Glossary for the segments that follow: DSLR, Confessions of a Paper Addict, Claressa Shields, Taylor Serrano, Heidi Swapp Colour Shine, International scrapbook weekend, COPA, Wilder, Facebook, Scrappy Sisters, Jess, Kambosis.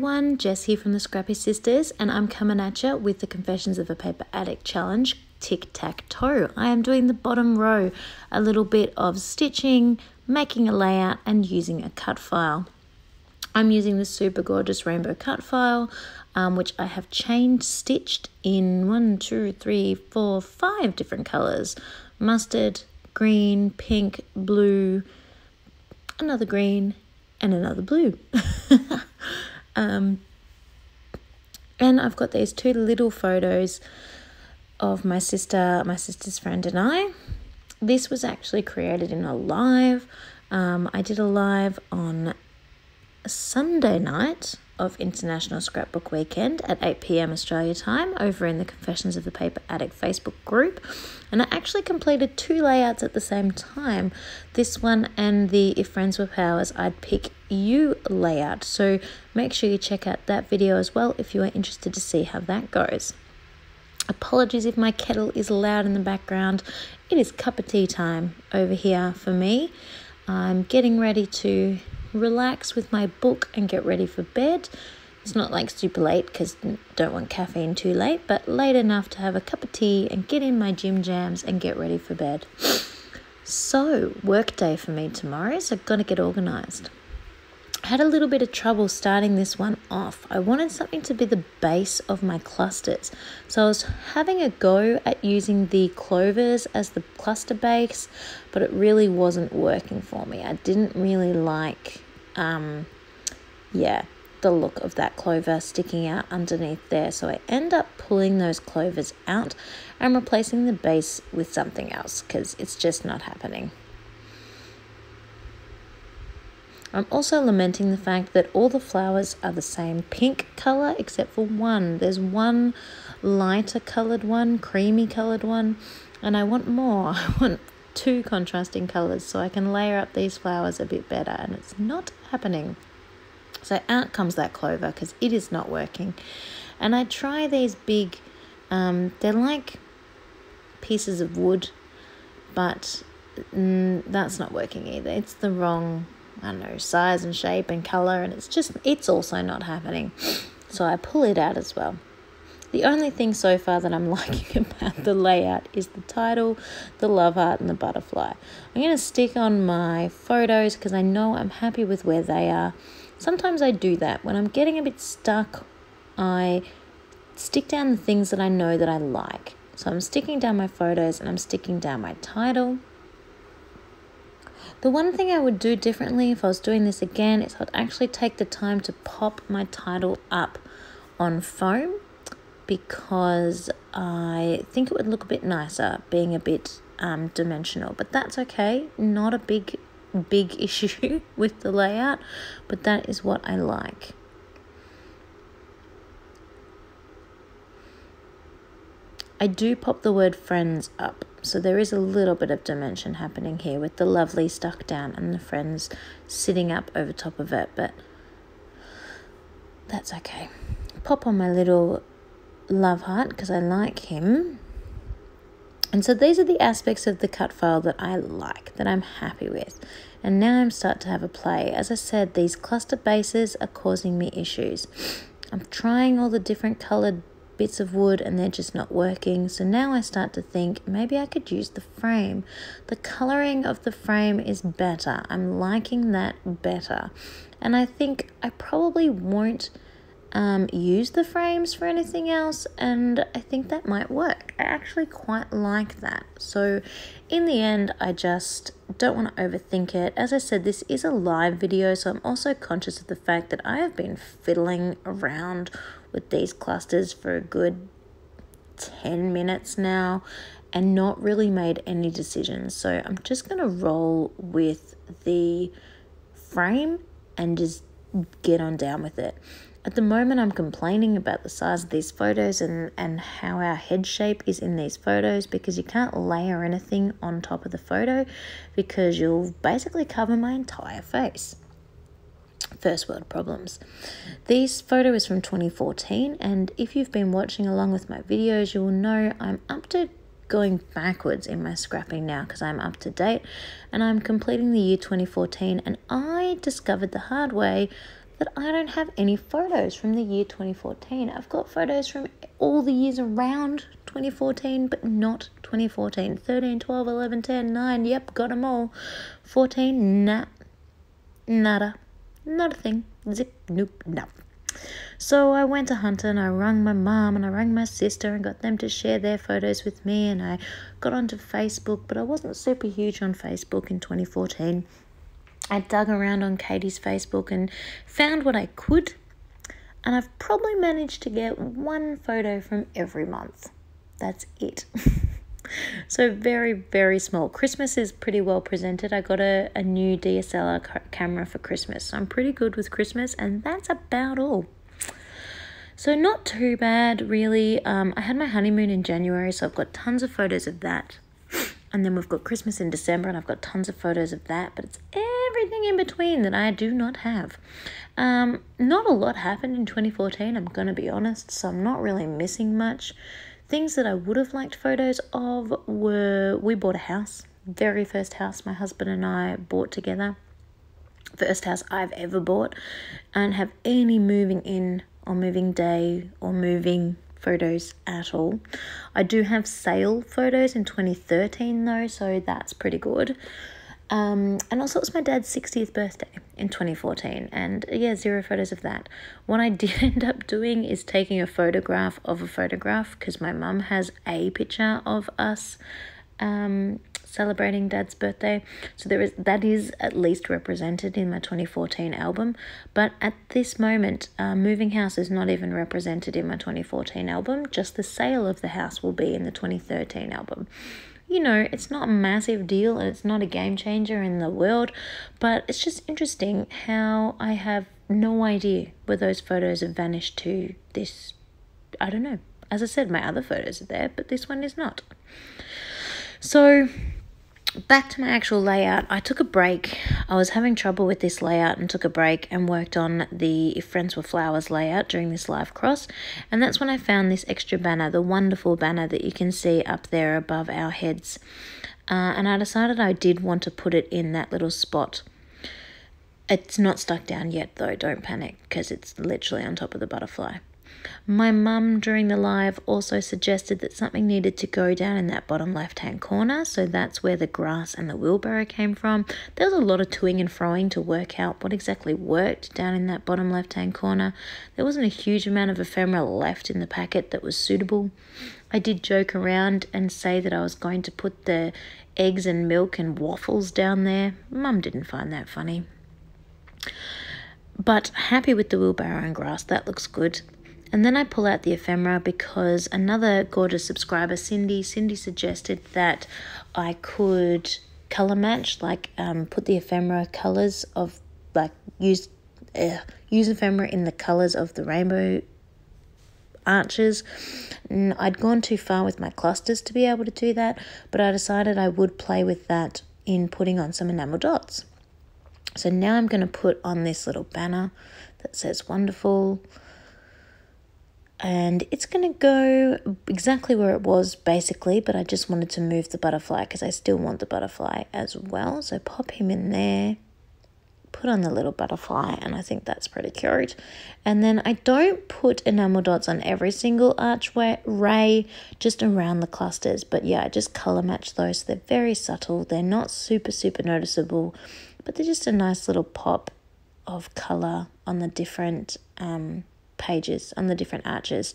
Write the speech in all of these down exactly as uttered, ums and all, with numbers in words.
everyone, Jess here from the Scrappy Sisters, and I'm coming at you with the Confessions of a Paper Addict challenge, Tic Tac Toe. I am doing the bottom row, a little bit of stitching, making a layout and using a cut file. I'm using the super gorgeous rainbow cut file, um, which I have chain stitched in one, two, three, four, five different colours. Mustard, green, pink, blue, another green and another blue. um, and I've got these two little photos of my sister, my sister's friend and I. This was actually created in a live. Um, I did a live on Sunday night of International Scrapbook Weekend at eight p m Australia time over in the Confessions of the Paper Addict Facebook group, and I actually completed two layouts at the same time, this one and the If Friends Were Powers I'd Pick You layout, so make sure you check out that video as well if you are interested to see how that goes. Apologies if my kettle is loud in the background, it is cup of tea time over here for me. I'm getting ready to relax with my book and get ready for bed. It's not like super late because don't want caffeine too late, but late enough to have a cup of tea and get in my gym jams and get ready for bed. So work day for me tomorrow, so I've got to get organized. I had a little bit of trouble starting this one off. I wanted something to be the base of my clusters, so I was having a go at using the clovers as the cluster base, but it really wasn't working for me. I didn't really like, um, yeah, the look of that clover sticking out underneath there, so I end up pulling those clovers out and replacing the base with something else because it's just not happening. I'm also lamenting the fact that all the flowers are the same pink colour except for one. There's one lighter coloured one, creamy coloured one, and I want more. I want two contrasting colours so I can layer up these flowers a bit better, and it's not happening. So out comes that clover because it is not working. And I try these big, um, they're like pieces of wood, but mm, that's not working either. It's the wrong, I don't know, size and shape and colour, and it's just, it's also not happening. So I pull it out as well. The only thing so far that I'm liking about the layout is the title, the love heart and the butterfly. I'm going to stick on my photos because I know I'm happy with where they are. Sometimes I do that. When I'm getting a bit stuck, I stick down the things that I know that I like. So I'm sticking down my photos and I'm sticking down my title. The one thing I would do differently if I was doing this again is I'd actually take the time to pop my title up on foam because I think it would look a bit nicer being a bit um, dimensional. But that's okay, not a big, big issue with the layout, but that is what I like. I do pop the word friends up, so there is a little bit of dimension happening here with the lovely stuck down and the friends sitting up over top of it, but that's okay. Pop on my little love heart because I like him. And so these are the aspects of the cut file that I like, that I'm happy with. And now I'm starting to have a play. As I said, these cluster bases are causing me issues. I'm trying all the different coloured bits of wood and they're just not working, so now I start to think maybe I could use the frame. The colouring of the frame is better, I'm liking that better, and I think I probably won't um, use the frames for anything else, and I think that might work. I actually quite like that, so in the end I just don't want to overthink it. As I said, this is a live video, so I'm also conscious of the fact that I have been fiddling around with these clusters for a good ten minutes now and not really made any decisions. So I'm just going to roll with the frame and just get on down with it. At the moment I'm complaining about the size of these photos and, and how our head shape is in these photos because you can't layer anything on top of the photo because you'll basically cover my entire face. First world problems. This photo is from twenty fourteen, and if you've been watching along with my videos you will know I'm up to going backwards in my scrapping now because I'm up to date and I'm completing the year twenty fourteen, and I discovered the hard way that I don't have any photos from the year twenty fourteen. I've got photos from all the years around twenty fourteen, but not twenty fourteen. thirteen, twelve, eleven, ten, nine, yep, got them all. fourteen, nah, nada, not a thing, zip, nope, no. So I went to Hunter and I rang my mum and I rang my sister and got them to share their photos with me, and I got onto Facebook, but I wasn't super huge on Facebook in twenty fourteen. I dug around on Katie's Facebook and found what I could, and I've probably managed to get one photo from every month. That's it. So very, very small. Christmas is pretty well presented. I got a, a new D S L R ca camera for Christmas. So I'm pretty good with Christmas, and that's about all. So not too bad, really. Um, I had my honeymoon in January, so I've got tons of photos of that. And then we've got Christmas in December, and I've got tons of photos of that, but it's everything in between that I do not have. Um, not a lot happened in twenty fourteen, I'm going to be honest, so I'm not really missing much. Things that I would have liked photos of were, we bought a house, very first house my husband and I bought together, first house I've ever bought, and have any moving in or moving day or moving photos at all. I do have sale photos in twenty thirteen though, so that's pretty good. Um, and also it's my dad's sixtieth birthday in twenty fourteen, and yeah, zero photos of that. What I did end up doing is taking a photograph of a photograph, because my mum has a picture of us um, celebrating dad's birthday. So there is, that is at least represented in my twenty fourteen album. But at this moment, uh, moving house is not even represented in my twenty fourteen album. Just the sale of the house will be in the twenty thirteen album. You know, it's not a massive deal and it's not a game changer in the world, but it's just interesting how I have no idea where those photos have vanished to this. I don't know. As I said, my other photos are there, but this one is not. So back to my actual layout. I took a break. I was having trouble with this layout and took a break and worked on the If Friends Were Flowers layout during this live cross, and that's when I found this extra banner, the wonderful banner that you can see up there above our heads, uh, and I decided I did want to put it in that little spot. It's not stuck down yet though, don't panic, because it's literally on top of the butterfly. My mum during the live also suggested that something needed to go down in that bottom left-hand corner, so that's where the grass and the wheelbarrow came from. There was a lot of toing and froing to work out what exactly worked down in that bottom left-hand corner. There wasn't a huge amount of ephemera left in the packet that was suitable. I did joke around and say that I was going to put the eggs and milk and waffles down there. Mum didn't find that funny. But happy with the wheelbarrow and grass, that looks good. And then I pull out the ephemera because another gorgeous subscriber, Cindy, Cindy suggested that I could colour match, like um, put the ephemera colours of, like use, uh, use ephemera in the colours of the rainbow arches. And I'd gone too far with my clusters to be able to do that, but I decided I would play with that in putting on some enamel dots. So now I'm going to put on this little banner that says wonderful. And it's going to go exactly where it was basically, but I just wanted to move the butterfly because I still want the butterfly as well. So pop him in there, put on the little butterfly, and I think that's pretty cute. And then I don't put enamel dots on every single archway, ray, just around the clusters. But yeah, I just colour match those. So they're very subtle. They're not super, super noticeable, but they're just a nice little pop of colour on the different um. pages, on the different arches.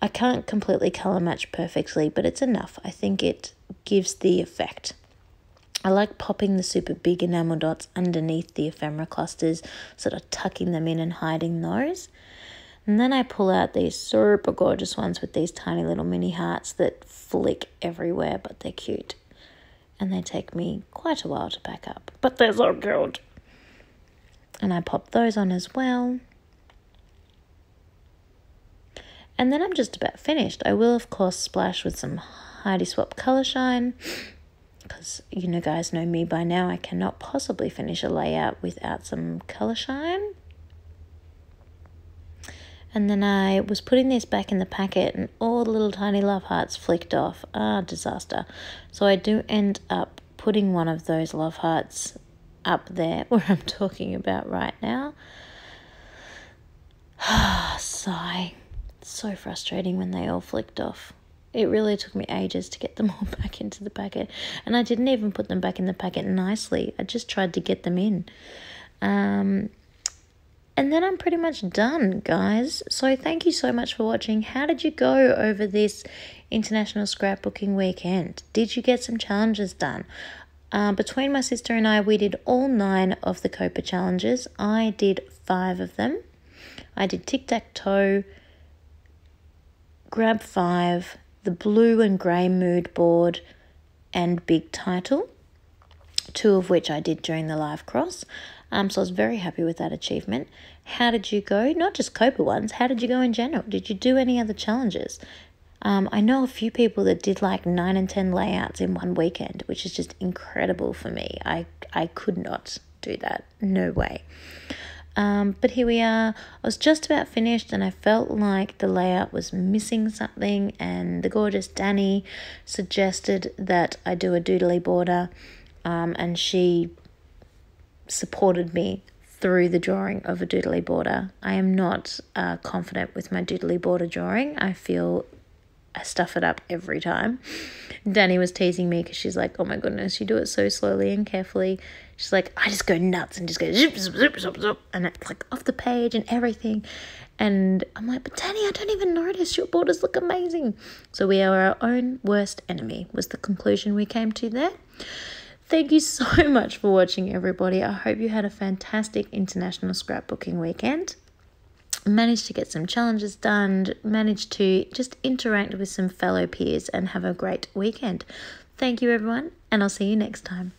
I can't completely color match perfectly, but it's enough. I think it gives the effect. I like popping the super big enamel dots underneath the ephemera clusters, sort of tucking them in and hiding those. And then I pull out these super gorgeous ones with these tiny little mini hearts that flick everywhere, but they're cute. And they take me quite a while to pack up, but they're so cute. And I pop those on as well. And then I'm just about finished. I will, of course, splash with some Heidi Swapp Colour Shine because you know, guys know me by now. I cannot possibly finish a layout without some colour shine. And then I was putting this back in the packet and all the little tiny love hearts flicked off. Ah, disaster. So I do end up putting one of those love hearts up there where I'm talking about right now. Sigh. It's so frustrating when they all flicked off. It really took me ages to get them all back into the packet. And I didn't even put them back in the packet nicely. I just tried to get them in. Um, and then I'm pretty much done, guys. So thank you so much for watching. How did you go over this International Scrapbooking Weekend? Did you get some challenges done? Uh, between my sister and I, we did all nine of the COPA challenges. I did five of them. I did Tic Tac Toe, Grab Five, the blue and grey mood board, and big title, two of which I did during the live cross. Um, so I was very happy with that achievement. How did you go? Not just COPA ones. How did you go in general? Did you do any other challenges? Um, I know a few people that did like nine and ten layouts in one weekend, which is just incredible for me. I, I could not do that. No way. Um, but here we are. I was just about finished and I felt like the layout was missing something, and the gorgeous Danny suggested that I do a doodly border, um, and she supported me through the drawing of a doodly border. I am not uh, confident with my doodly border drawing. I feel I stuff it up every time. Danny was teasing me because she's like, oh my goodness, you do it so slowly and carefully. She's like, I just go nuts and just go zip, zip, zip, zip, zip, and it's like off the page and everything. And I'm like, but Danny, I don't even notice. Your borders look amazing. So we are our own worst enemy was the conclusion we came to there. Thank you so much for watching, everybody. I hope you had a fantastic International Scrapbooking Weekend. Managed to get some challenges done, managed to just interact with some fellow peers and have a great weekend. Thank you, everyone, and I'll see you next time.